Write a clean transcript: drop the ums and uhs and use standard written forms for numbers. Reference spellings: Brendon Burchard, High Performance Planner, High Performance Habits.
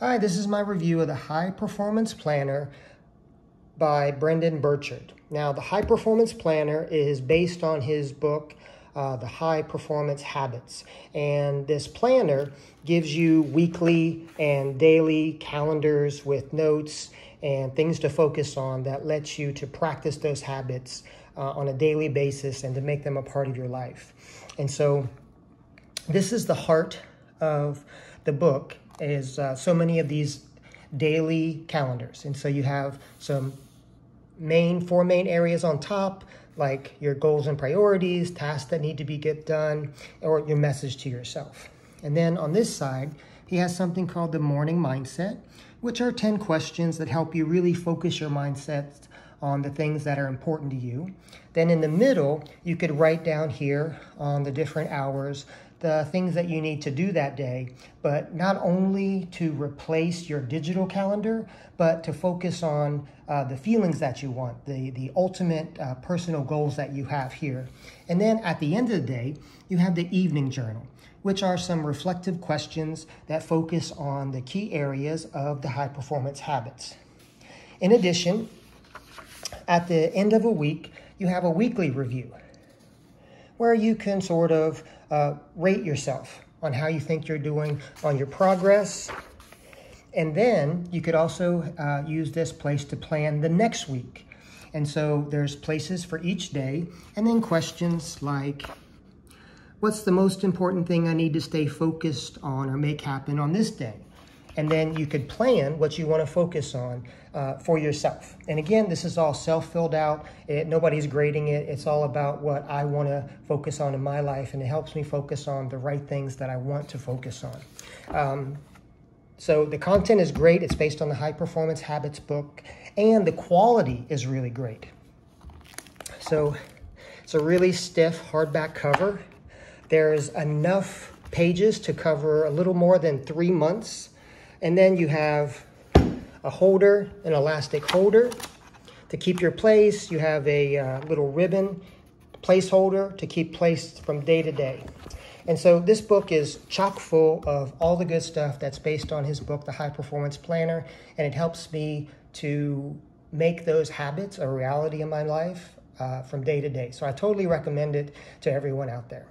Hi, this is my review of the High Performance Planner by Brendon Burchard. Now, the High Performance Planner is based on his book, The High Performance Habits. And this planner gives you weekly and daily calendars with notes and things to focus on that lets you to practice those habits on a daily basis and to make them a part of your life. And so this is the heart of the book. Is so many of these daily calendars. And so you have some four main areas on top, like your goals and priorities, tasks that need to get done, or your message to yourself. And then on this side, he has something called the morning mindset, which are 10 questions that help you really focus your mindset on the things that are important to you. Then in the middle, you could write down here on the different hours the things that you need to do that day, but not only to replace your digital calendar, but to focus on the feelings that you want, the ultimate personal goals that you have here. And then at the end of the day, you have the evening journal, which are some reflective questions that focus on the key areas of the high performance habits. In addition, at the end of a week, you have a weekly review where you can sort of rate yourself on how you think you're doing on your progress. And then you could also use this place to plan the next week. And so there's places for each day, and then questions like, what's the most important thing I need to stay focused on or make happen on this day? And then you could plan what you want to focus on for yourself. And again, this is all self-filled out. Nobody's grading it. It's all about what I want to focus on in my life, and it helps me focus on the right things that I want to focus on. So the content is great. It's based on the High Performance Habits book, and the quality is really great. So it's a really stiff hardback cover. There's enough pages to cover a little more than 3 months. And then you have a holder, an elastic holder to keep your place. You have a little ribbon placeholder to keep place from day to day. And so this book is chock full of all the good stuff that's based on his book, The High Performance Planner. And it helps me to make those habits a reality in my life from day to day. So I totally recommend it to everyone out there.